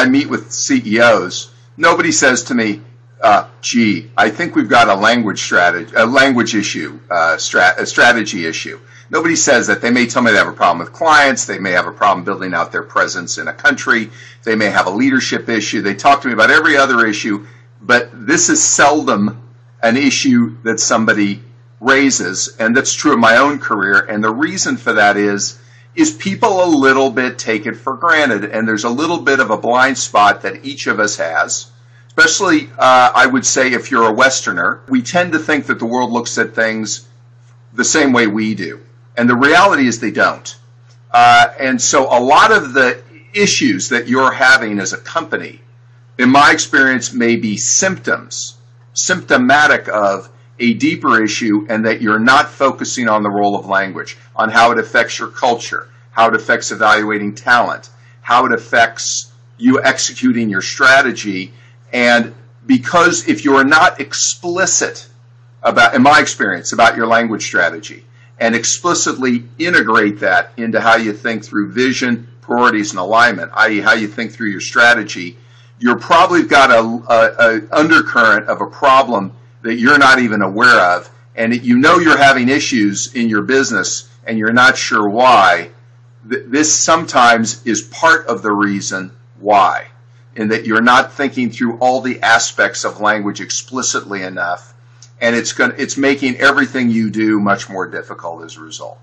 I meet with CEOs, nobody says to me, gee, I think we've got a strategy issue. Nobody says that. They may tell me they have a problem with clients. They may have a problem building out their presence in a country. They may have a leadership issue. They talk to me about every other issue, but this is seldom an issue that somebody raises, and that's true of my own career. And the reason for that is people a little bit take it for granted, and there's a little bit of a blind spot that each of us has. Especially, I would say, if you're a Westerner, we tend to think that the world looks at things the same way we do. And the reality is they don't. And so a lot of the issues that you're having as a company, in my experience, may be symptomatic of a deeper issue, and that you're not focusing on the role of language, on how it affects your culture, how it affects evaluating talent, how it affects you executing your strategy. And because if you're not explicit about, in my experience, about your language strategy, and explicitly integrate that into how you think through vision, priorities, and alignment, i.e. how you think through your strategy, you're probably got a undercurrent of a problem that you're not even aware of, and you know you're having issues in your business and you're not sure why. This sometimes is part of the reason why, in that you're not thinking through all the aspects of language explicitly enough, and it's making everything you do much more difficult as a result.